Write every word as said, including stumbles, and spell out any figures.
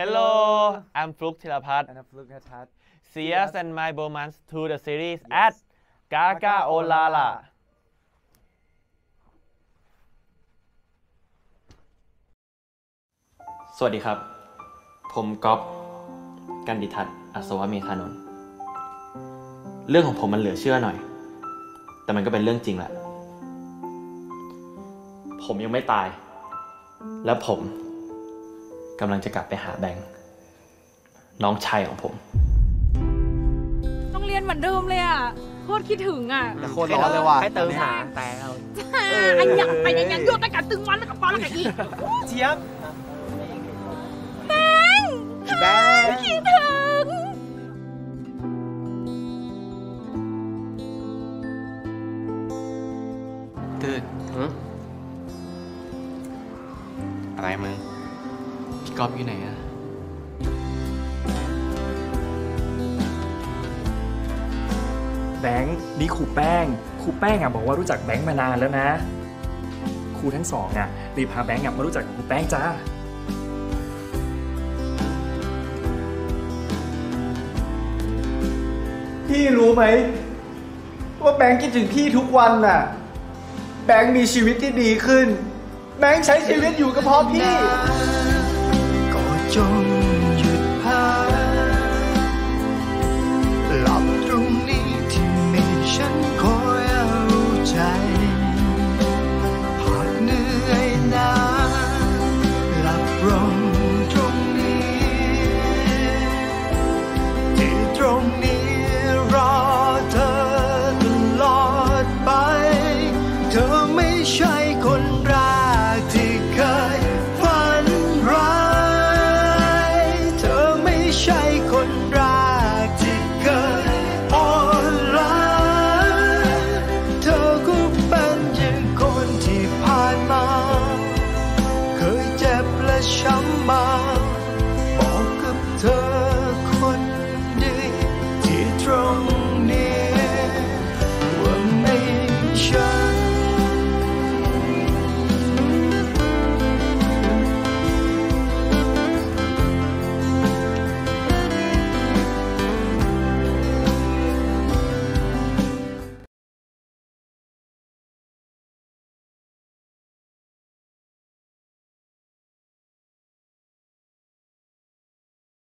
Hello, I'm Fluk Thirapat. And I'm Fluk Natat. See us and my bromance to the series at Gaga Olala. Sawasdee krap. Phomก๊อฟ กันดิทัศน์ อัศวเมธานนท์ เรื่อง ของ ผม มัน เหลือ เชื่อ หน่อย แต่ มัน ก็ เป็น เรื่อง จริง แหละ ผม ยัง ไม่ ตาย และ ผม กำลังจะกลับไปหาแบงค์น้องชายของผมต้องเรียนเหมือนเดิมเลยอ่ะโคตรคิดถึงอ่ะแต่โคตรร้อนเลยว่ะให้เติมหาแต่เราไอ้หยักไปยังโยนตะการตึงวันแล้วกับปอนแล้วกับอีเจี๊ยบแบงค์แบงค์คิดถึงตื่นอะไรมึงก๊อฟอยู่ไหนอะแบงค์นี่ครูแป้งครูแป้งอะบอกว่ารู้จักแบงค์มานานแล้วนะครูทั้งสองอะรีบพาแบงค์มารู้จักกับครูแป้งจ้าพี่รู้ไหมว่าแบงค์คิดถึงพี่ทุกวันน่ะแบงค์มีชีวิตที่ดีขึ้นแบงค์ใช้ชีวิตอยู่กับพ่อพี่ Don't